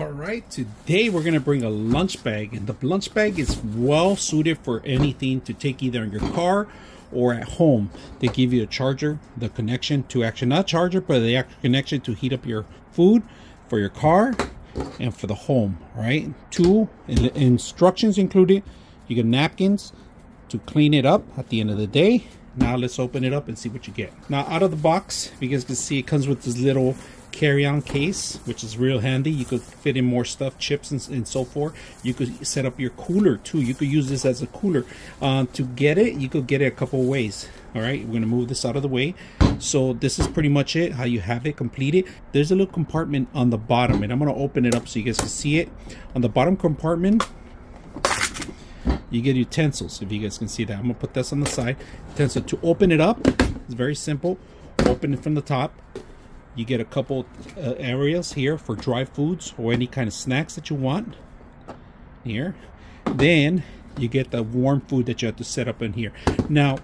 All right, today we're going to bring a lunch bag, and the lunch bag is well suited for anything to take either in your car or at home. They give you a charger, the connection to actually, not charger, but the actual connection to heat up your food for your car and for the home, right? Two instructions included. You get napkins to clean it up at the end of the day. Now let's open it up and see what you get. Now out of the box, you guys can see it comes with this little carry-on case, which is real handy. You could fit in more stuff, chips and so forth. You could set up your cooler too. You could use this as a cooler. To get it, you could get it a couple of ways. All right, we're gonna move this out of the way. So this is pretty much it, how you have it completed. There's a little compartment on the bottom, and I'm gonna open it up so you guys can see it. On the bottom compartment, you get utensils, if you guys can see that. I'm gonna put this on the side. Utensil to open it up, it's very simple. Open it from the top. You get a couple areas here for dry foods or any kind of snacks that you want here. Then you get the warm food that you have to set up in here. Now,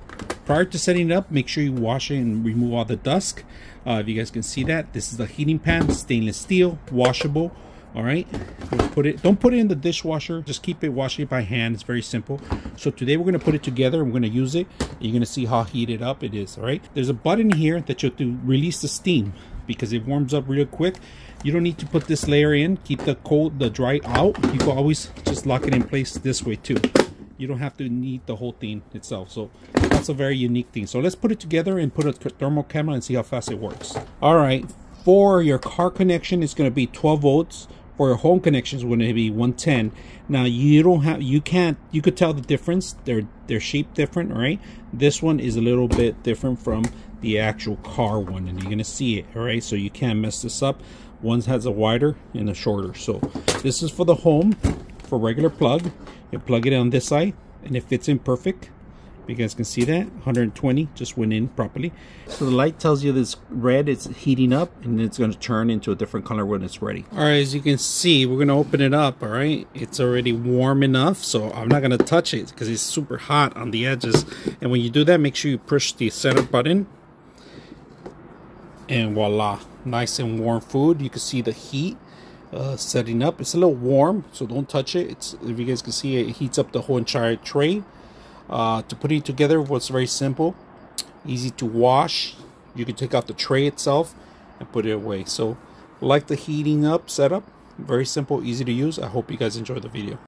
prior to setting it up, make sure you wash it and remove all the dust. If you guys can see that, this is the heating pan, stainless steel, washable. All right, we'll put it. Don't put it in the dishwasher. Just keep it, washing it by hand. It's very simple. So today we're gonna put it together. We're gonna use it. You're gonna see how heated up it is. All right. There's a button here that you have to release the steam, because it warms up real quick. You don't need to put this layer in. Keep the cold, the dry out. You can always just lock it in place this way too. You don't have to need the whole thing itself. So that's a very unique thing. So let's put it together and put a thermal camera and see how fast it works. All right, for your car connection, it's gonna be 12 volts. For your home connections, it's gonna be 110. Now you don't have, you could tell the difference. They're shaped different, right? This one is a little bit different from the actual car one, and you're gonna see it. All right, so you can't mess this up. One has a wider and a shorter. So this is for the home, for regular plug. You plug it on this side and it fits in perfect. You guys can see that 120 just went in properly. So the light tells you this red, it's heating up, and it's going to turn into a different color when it's ready. All right, as you can see, we're going to open it up. All right, it's already warm enough, so I'm not going to touch it because it's super hot on the edges. And when you do that, make sure you push the center button. And voila, nice and warm food. You can see the heat setting up. It's a little warm, so don't touch it. It's, if you guys can see, it heats up the whole entire tray. To put it together was very simple, easy to wash. You can take out the tray itself and put it away. So like the heating up setup, very simple, easy to use. I hope you guys enjoyed the video.